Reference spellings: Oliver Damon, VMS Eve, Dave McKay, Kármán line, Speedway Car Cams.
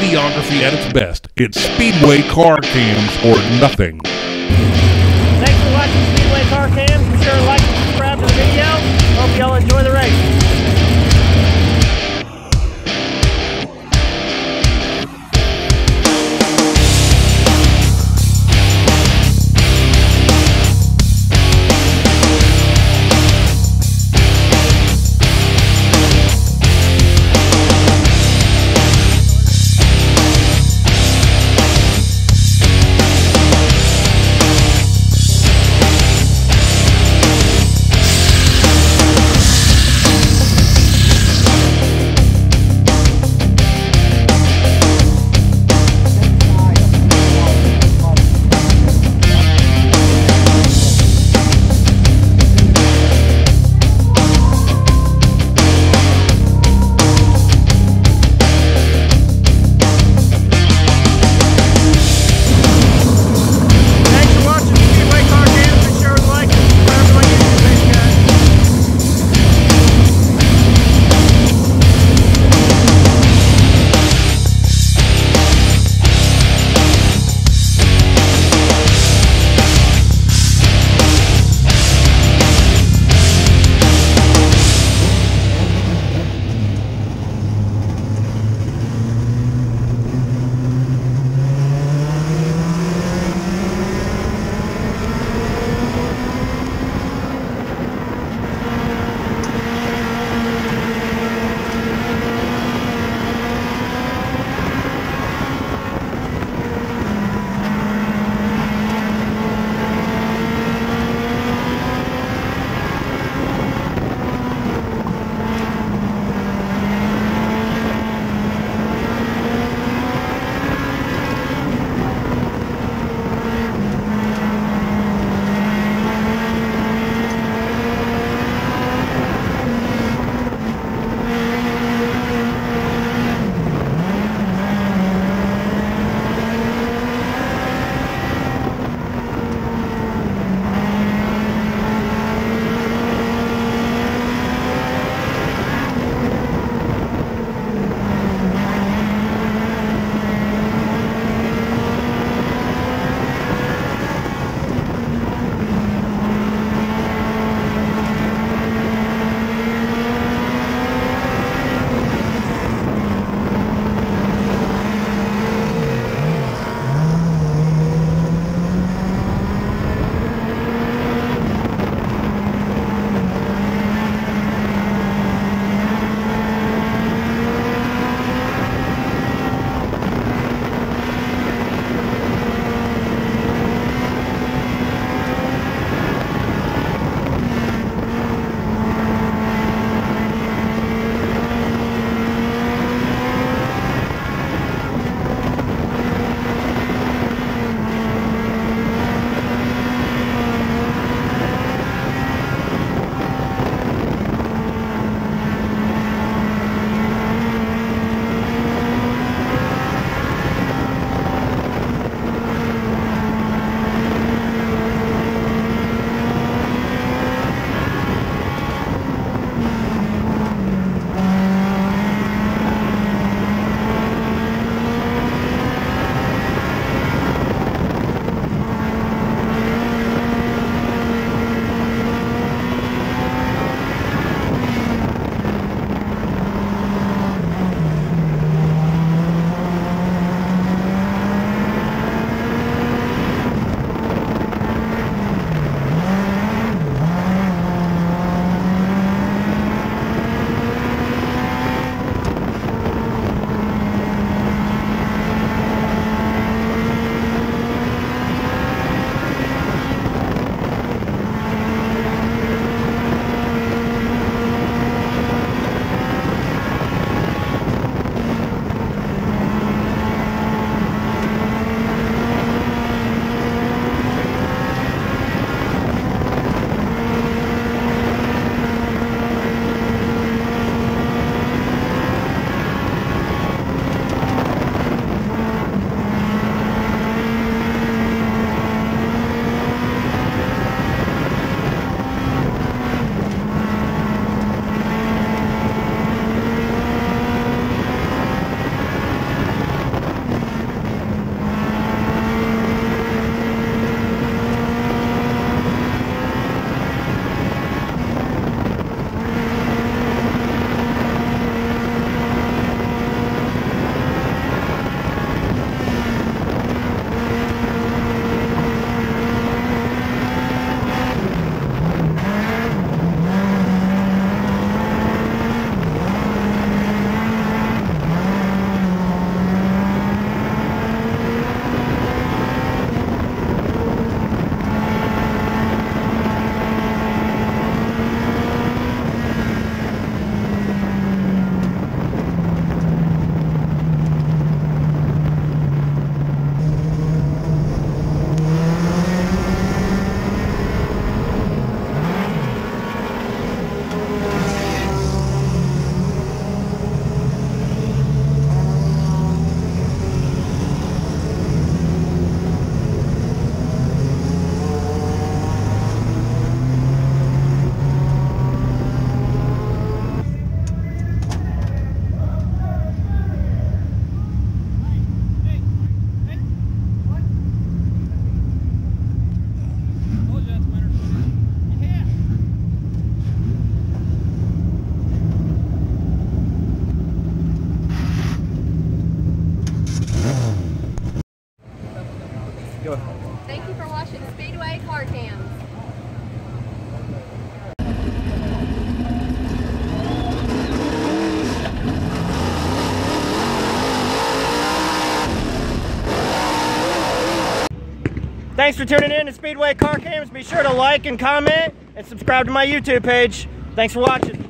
videography at its best. It's Speedway Car Cams or nothing. Thanks for watching Speedway Car Cams. Be sure to like and subscribe to the video. Hope y'all enjoy the race. Thanks for tuning in to Speedway Car Cams. Be sure to like and comment and subscribe to my YouTube page. Thanks for watching.